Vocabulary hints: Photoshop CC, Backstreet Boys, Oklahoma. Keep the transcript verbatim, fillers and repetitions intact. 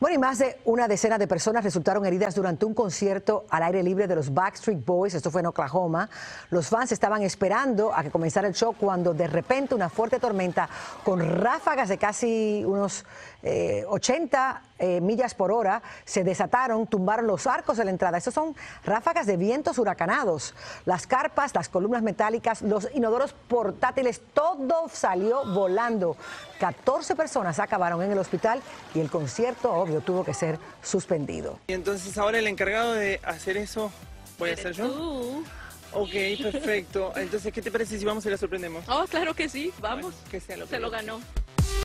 Bueno, y más de una decena de personas resultaron heridas durante un concierto al aire libre de los Backstreet Boys. Esto fue en Oklahoma. Los fans estaban esperando a que comenzara el show cuando de repente una fuerte tormenta con ráfagas de casi unos eh, ochenta eh, millas por hora se desataron, tumbaron los arcos de la entrada. Estos son ráfagas de vientos huracanados. Las carpas, las columnas metálicas, los inodoros portátiles, todo salió volando. catorce personas acabaron en el hospital y el concierto, obvio, tuvo que ser suspendido. Y entonces ahora el encargado de hacer eso, ¿voy a ser yo? Tú. Ok, perfecto. Entonces, ¿qué te parece si vamos y la sorprendemos? Oh, claro que sí, vamos. Bueno, que sea lo que se lo ganó.